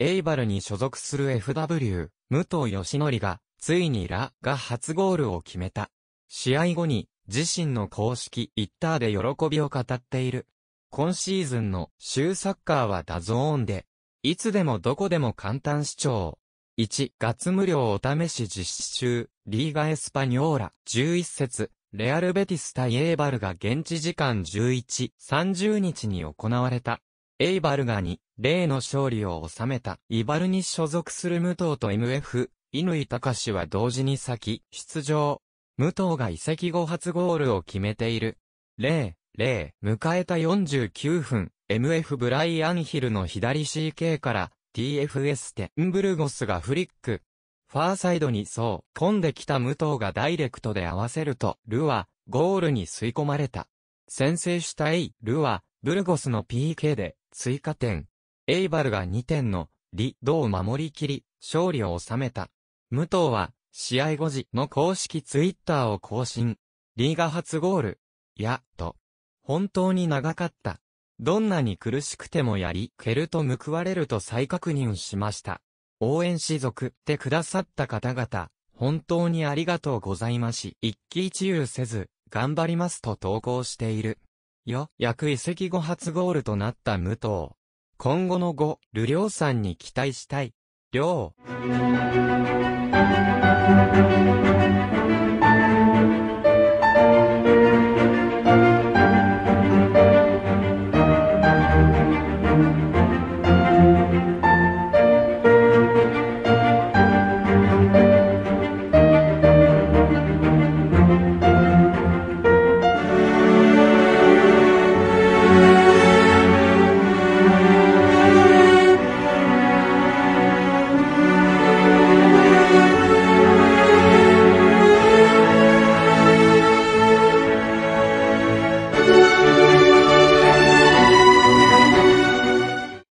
エイバルに所属する FW、武藤義則が、ついにラが初ゴールを決めた。試合後に、自身の公式Xで喜びを語っている。今シーズンの週サッカーはDAZNで、いつでもどこでも簡単視聴。1月無料お試し実施中、リーガエスパニョーラ11節、レアルベティス対エイバルが現地時間11/30に行われた。エイバルが2-0の勝利を収めた。イバルに所属する武藤と MF、乾貴は同時に先出場。武藤が移籍後初ゴールを決めている。0-0、迎えた49分、MF ブライアンヒルの左 CK から、TFS テンブルゴスがフリック。ファーサイドにそう、込んできた武藤がダイレクトで合わせると、ルは、ゴールに吸い込まれた。先制したルは、ブルゴスの PK で、追加点。エイバルが2点の、リードを守りきり、勝利を収めた。武藤は、試合後時の公式ツイッターを更新。リーガ初ゴール。やっと。本当に長かった。どんなに苦しくてもやり、蹴ると報われると再確認しました。応援し続けてくださった方々、本当にありがとうございまし。一喜一憂せず、頑張りますと投稿している。約移籍後初ゴールとなった武藤。今後のゴール量産に期待したい。